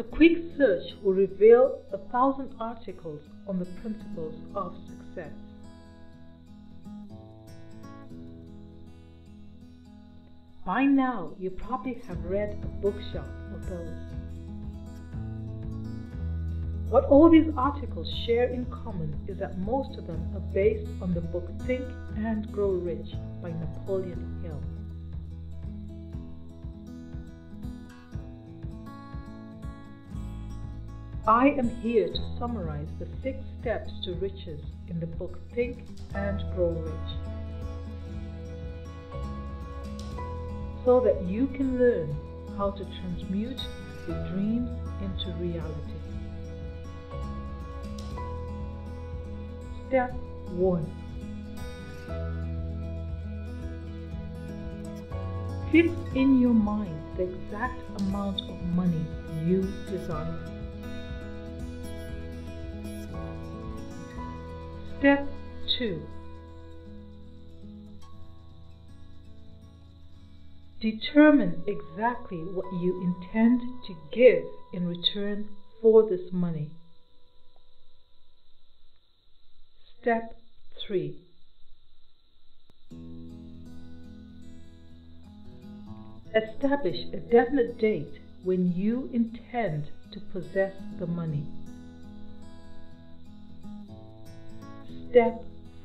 A quick search will reveal 1,000 articles on the principles of success. By now, you probably have read a bookshelf of those. What all these articles share in common is that most of them are based on the book Think and Grow Rich by Napoleon Hill. I am here to summarize the 6 steps to riches in the book Think and Grow Rich, so that you can learn how to transmute your dreams into reality. Step 1. Fix in your mind the exact amount of money you desire. Step 2. Determine exactly what you intend to give in return for this money. Step 3. Establish a definite date when you intend to possess the money. Step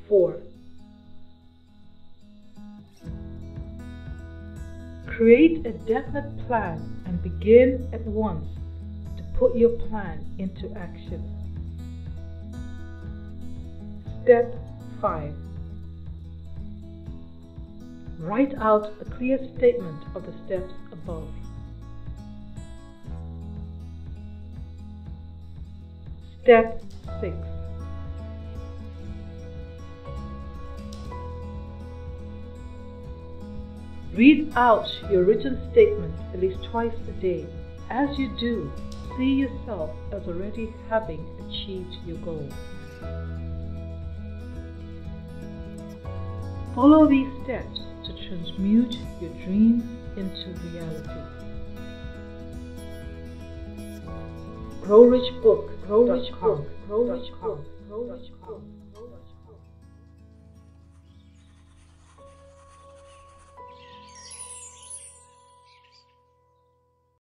4. Create a definite plan and begin at once to put your plan into action. Step 5. Write out a clear statement of the steps above. Step 6. Read out your written statement at least twice a day. As you do, see yourself as already having achieved your goal. Follow these steps to transmute your dreams into reality. Growrichbook.com